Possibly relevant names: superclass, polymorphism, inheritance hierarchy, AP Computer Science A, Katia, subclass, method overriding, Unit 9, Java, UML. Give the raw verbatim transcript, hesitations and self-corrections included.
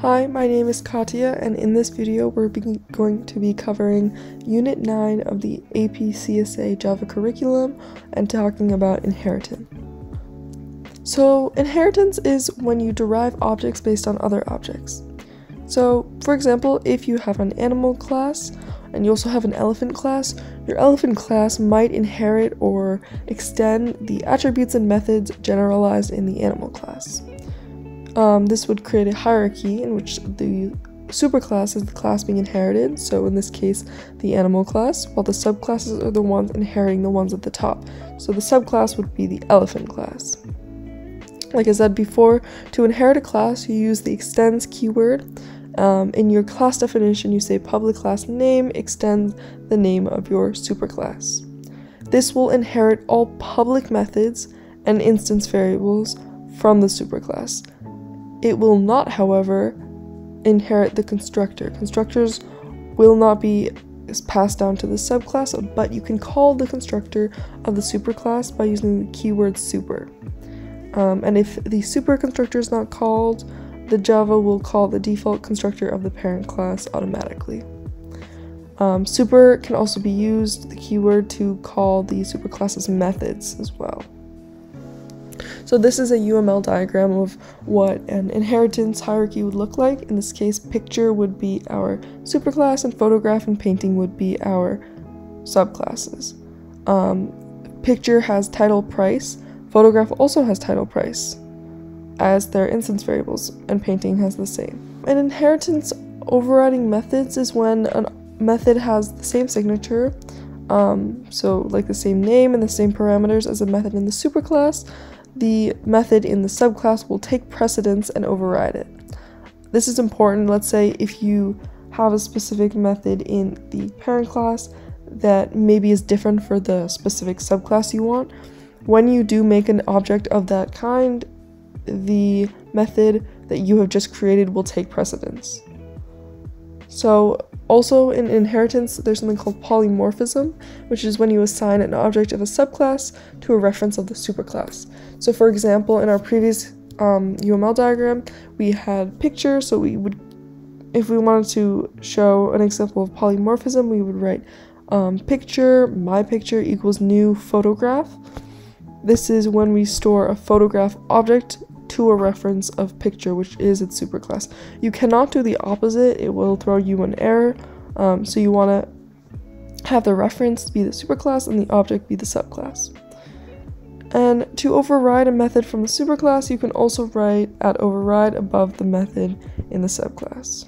Hi, my name is Katia, and in this video we're be going to be covering Unit nine of the A P C S A Java curriculum and talking about inheritance. So inheritance is when you derive objects based on other objects. So for example, if you have an animal class and you also have an elephant class, your elephant class might inherit or extend the attributes and methods generalized in the animal class. Um, this would create a hierarchy in which the superclass is the class being inherited, so in this case the animal class, while the subclasses are the ones inheriting the ones at the top. So the subclass would be the elephant class. Like I said before, to inherit a class you use the extends keyword. Um, in your class definition you say public class name extends the name of your superclass. This will inherit all public methods and instance variables from the superclass. It will not, however, inherit the constructor. Constructors will not be passed down to the subclass, but you can call the constructor of the superclass by using the keyword super. Um, and if the super constructor is not called, the Java will call the default constructor of the parent class automatically. Um, super can also be used, the keyword, to call the superclass's methods as well. So this is a U M L diagram of what an inheritance hierarchy would look like. In this case, picture would be our superclass, and photograph and painting would be our subclasses. Um, picture has title price, photograph also has title price as their instance variables, and painting has the same. An inheritance overriding methods is when a method has the same signature, um, so like the same name and the same parameters as a method in the superclass. The method in the subclass will take precedence and override it. This is important. Let's say if you have a specific method in the parent class that maybe is different for the specific subclass you want. When you do make an object of that kind, the method that you have just created will take precedence. So also in inheritance, there's something called polymorphism, which is when you assign an object of a subclass to a reference of the superclass. So for example, in our previous um, U M L diagram, we had picture, so we would, if we wanted to show an example of polymorphism, we would write um, picture, my picture equals new photograph. This is when we store a photograph object to a reference of picture, which is its superclass. You cannot do the opposite, it will throw you an error, um, so you want to have the reference be the superclass and the object be the subclass. And to override a method from the superclass, you can also write at override above the method in the subclass.